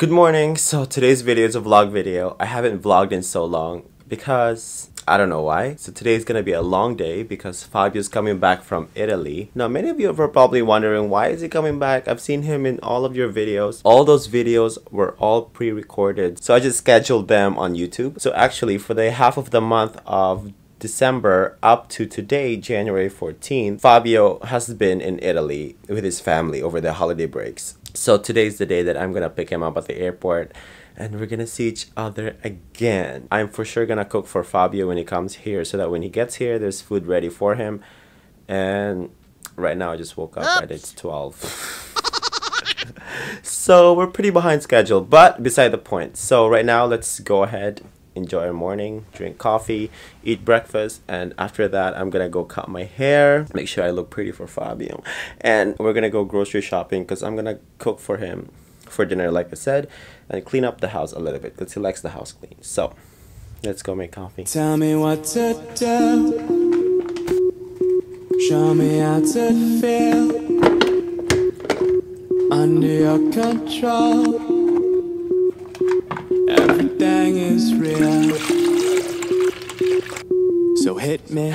Good morning. So today's video is a vlog video. I haven't vlogged in so long because I don't know why. So today's gonna be a long day because Fabio's coming back from Italy. Now many of you are probably wondering, why is he coming back? I've seen him in all of your videos. All those videos were all pre-recorded, so I just scheduled them on YouTube. So actually for the half of the month of December up to today, January 14th, Fabio has been in Italy with his family over the holiday breaks. So today's the day that I'm gonna pick him up at the airport and we're gonna see each other again. I'm for sure gonna cook for Fabio when he comes here so that when he gets here, there's food ready for him. And right now I just woke up, right? It's 12. So we're pretty behind schedule, but beside the point. So right now, let's go ahead, enjoy our morning, drink coffee, eat breakfast, and after that I'm gonna go cut my hair, make sure I look pretty for Fabio, and we're gonna go grocery shopping because I'm gonna cook for him for dinner, like I said, and clean up the house a little bit because he likes the house clean. So let's go make coffee. Tell me what to do, show me how to feel, under your control. Everything is real, so hit me.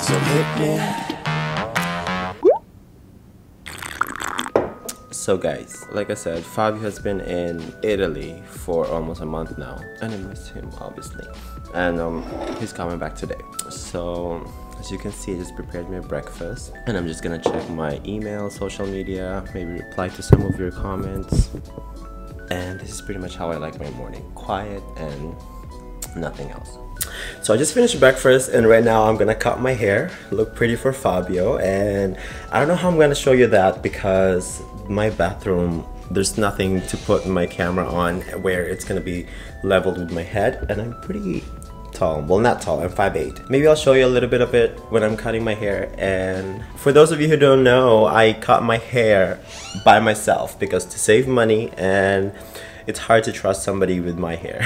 So hit me. So guys, like I said, Fabio has been in Italy for almost a month now, and I miss him obviously. And he's coming back today. So as you can see, I just prepared my breakfast and I'm just gonna check my email, social media, maybe reply to some of your comments. And this is pretty much how I like my morning, quiet and nothing else. So I just finished breakfast and right now I'm gonna cut my hair, look pretty for Fabio. And I don't know how I'm gonna show you that because my bathroom, there's nothing to put my camera on where it's gonna be leveled with my head, and I'm pretty tall. Well, not tall, I'm 5'8". Maybe I'll show you a little bit of it when I'm cutting my hair. And for those of you who don't know, I cut my hair by myself because to save money, and it's hard to trust somebody with my hair.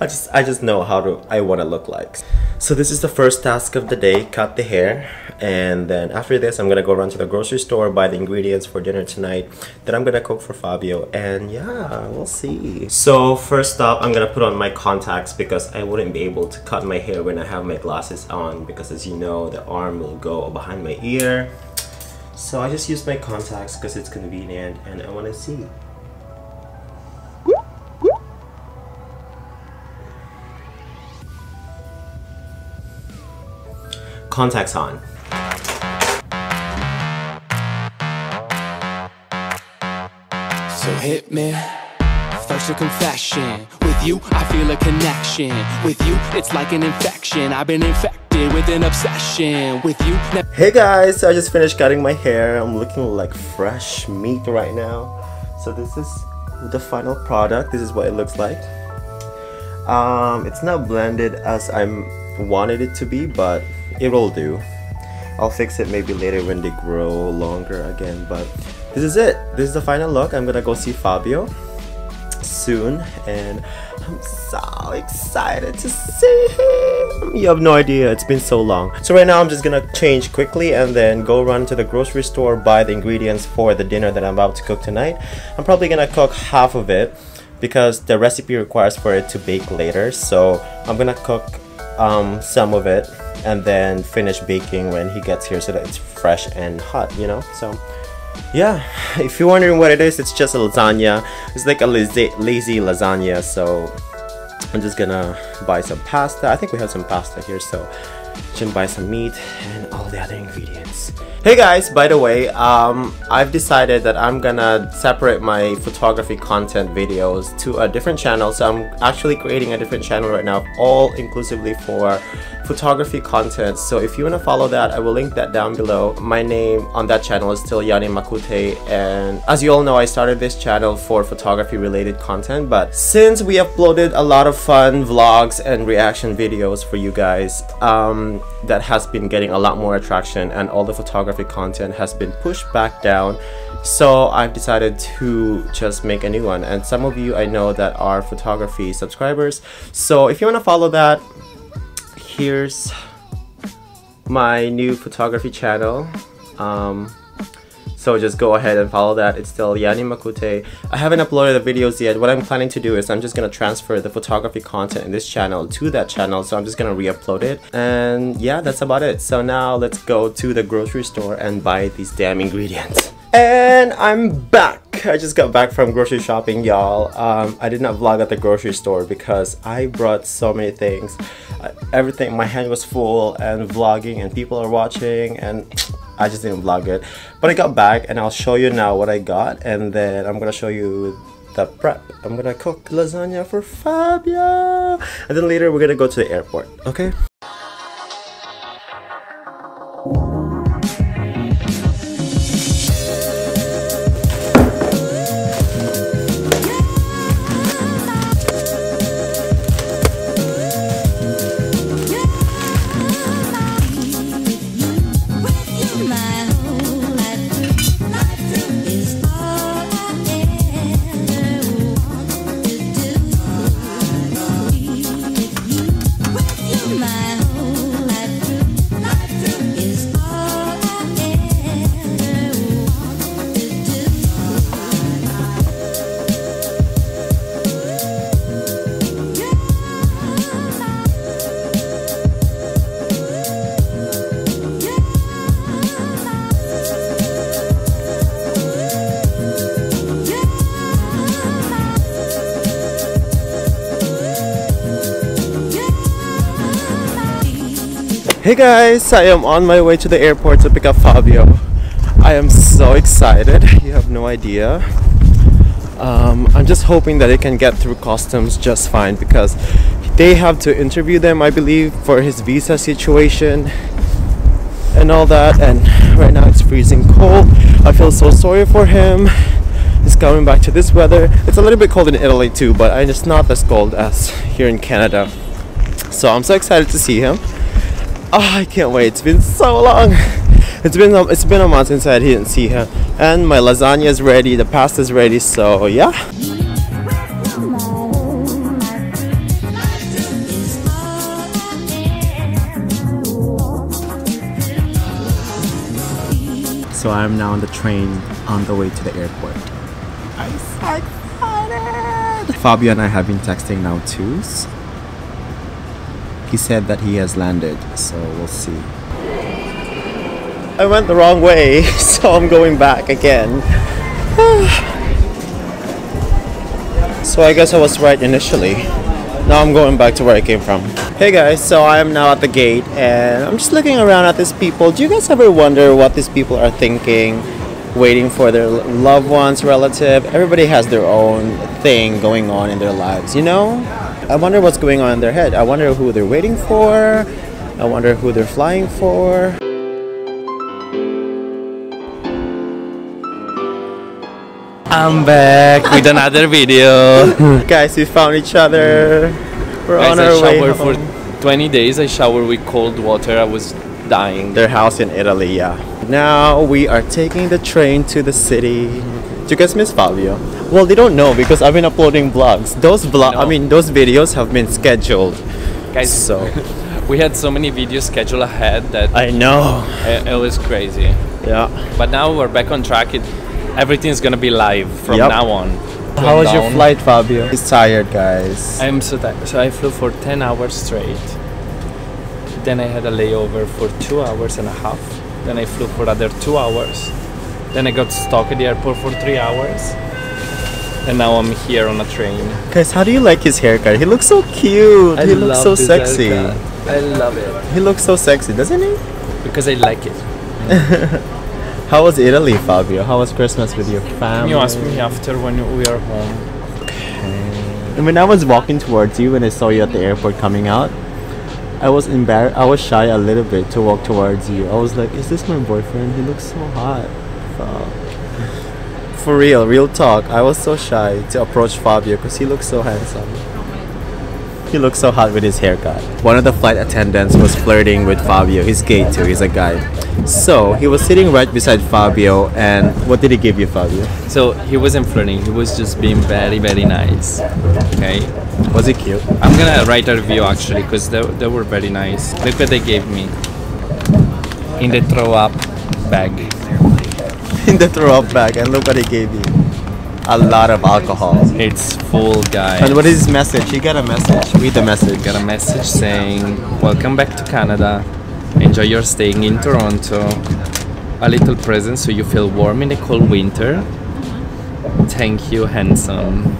I just know how to I want to look like. So this is the first task of the day, cut the hair. And then after this, I'm gonna go run to the grocery store, buy the ingredients for dinner tonight. Then I'm gonna cook for Fabio, and yeah, we'll see. So first up, I'm gonna put on my contacts because I wouldn't be able to cut my hair when I have my glasses on because, as you know, the arm will go behind my ear. So I just use my contacts because it's convenient and I wanna see. Contacts on. So hit me. First a confession. With you, I feel a connection. With you, it's like an infection. I've been infected with an obsession. With you. Hey guys, so I just finished cutting my hair. I'm looking like fresh meat right now. So this is the final product. This is what it looks like. It's not blended as I wanted it to be, but it will do. I'll fix it maybe later when they grow longer again, but this is it. This is the final look. I'm gonna go see Fabio soon and I'm so excited to see him. You have no idea, it's been so long. So right now I'm just gonna change quickly and then go run to the grocery store, buy the ingredients for the dinner that I'm about to cook tonight. I'm probably gonna cook half of it because the recipe requires for it to bake later, so I'm gonna cook some of it and then finish baking when he gets here so that it's fresh and hot, you know? So yeah, if you're wondering what it is, it's just a lasagna. It's like a lazy lasagna. So I'm just gonna buy some pasta. I think we have some pasta here, so can buy some meat and all the other ingredients. Hey guys, by the way, I've decided that I'm gonna separate my photography content videos to a different channel. So I'm actually creating a different channel right now, all inclusively for photography content. So if you want to follow that, I will link that down below. My name on that channel is still Yani Macute, and as you all know, I started this channel for photography related content, but since we uploaded a lot of fun vlogs and reaction videos for you guys, that has been getting a lot more attraction and all the photography content has been pushed back down, so I've decided to just make a new one. And some of you I know that are photography subscribers, so if you want to follow that, here's my new photography channel. So just go ahead and follow that. It's still Yani Macute. I haven't uploaded the videos yet. What I'm planning to do is I'm just going to transfer the photography content in this channel to that channel. So I'm just going to re-upload it. And yeah, that's about it. So now let's go to the grocery store and buy these damn ingredients. And I'm back. I just got back from grocery shopping, y'all. I did not vlog at the grocery store because I brought so many things. Everything, my hand was full and vlogging and people are watching and I just didn't vlog it. But I got back and I'll show you now what I got, and then I'm gonna show you the prep. I'm gonna cook lasagna for Fabio, and then later we're gonna go to the airport, okay? Hey guys, I am on my way to the airport to pick up Fabio. I am so excited, you have no idea. I'm just hoping that it can get through customs just fine because they have to interview them, I believe, for his visa situation and all that. And right now it's freezing cold. I feel so sorry for him. He's coming back to this weather. It's a little bit cold in Italy too, but it's not as cold as here in Canada. So I'm so excited to see him. Oh, I can't wait. It's been so long. It's been a month since I didn't see her. And my lasagna is ready, the pasta is ready, so yeah. So I'm now on the train on the way to the airport. I'm so excited! Fabio and I have been texting now too. He said that he has landed, so we'll see. I went the wrong way, so I'm going back again. So I guess I was right initially. Now I'm going back to where I came from. Hey guys, so I am now at the gate and I'm just looking around at these people. Do you guys ever wonder what these people are thinking? Waiting for their loved ones, relative. Everybody has their own thing going on in their lives, you know? I wonder what's going on in their head. I wonder who they're waiting for. I wonder who they're flying for. I'm back with another video. Guys, we found each other. We're guys, on our way home. For 20 days I showered with cold water. I was dying. Their house in Italy, yeah. Now we are taking the train to the city. Do you guys miss Fabio? Well, they don't know because I've been uploading vlogs. Those videos have been scheduled. Guys, so we had so many videos scheduled ahead that I know it was crazy. Yeah. But now we're back on track. Everything's gonna be live from now on. How was your flight, Fabio? He's tired, guys. I'm so tired. So I flew for 10 hours straight. Then I had a layover for 2.5 hours. Then I flew for another 2 hours. Then I got stuck at the airport for 3 hours. And now I'm here on a train. Guys, how do you like his haircut? He looks so cute. He looks so sexy. Haircut. I love it. He looks so sexy, doesn't he? Because I like it. How was Italy, Fabio? How was Christmas with your family? You asked me after when we are home. Okay. And when I was walking towards you, when I saw you at the airport coming out, I was embarrassed. I was shy a little bit to walk towards you. I was like, is this my boyfriend? He looks so hot. Fuck. For real, real talk. I was so shy to approach Fabio because he looks so handsome. He looks so hot with his haircut. One of the flight attendants was flirting with Fabio. He's gay too. He's a guy. So he was sitting right beside Fabio, and what did he give you, Fabio? So he wasn't flirting. He was just being very, very nice. Okay. Was it cute? I'm gonna write a review actually because they were very nice. Look what they gave me. in the throw-up bag. In the throw-up bag, and look what he gave you. A lot of alcohol. It's full, guys. And what is his message? He got a message. Read the message. He got a message saying, welcome back to Canada. Enjoy your staying in Toronto. A little present so you feel warm in the cold winter. Thank you, handsome.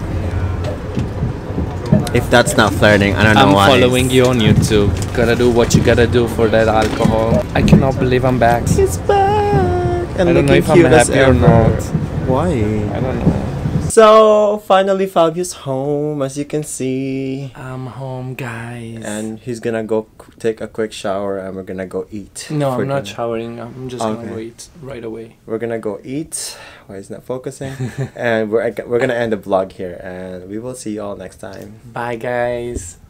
If that's not flirting, I don't know why. I'm following you on YouTube. Gotta do what you gotta do for that alcohol. I cannot believe I'm back. He's back! And I don't know if I'm happy or not. Why? I don't know. So, finally Fabio's home, as you can see. I'm home, guys. And he's gonna go take a quick shower and we're gonna go eat. No, I'm not showering. I'm just gonna go eat right away. We're gonna go eat. Why is not focusing? And we're gonna end the vlog here, and we will see you all next time. Bye, guys.